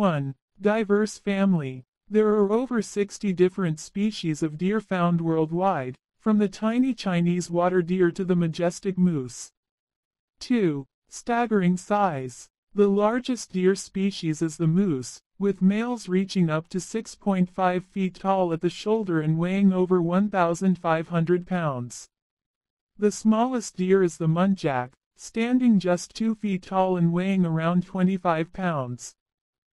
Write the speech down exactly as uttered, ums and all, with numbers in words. one. Diverse family. There are over sixty different species of deer found worldwide, from the tiny Chinese water deer to the majestic moose. two. Staggering size. The largest deer species is the moose, with males reaching up to six point five feet tall at the shoulder and weighing over one thousand five hundred pounds. The smallest deer is the muntjac, standing just two feet tall and weighing around twenty-five pounds.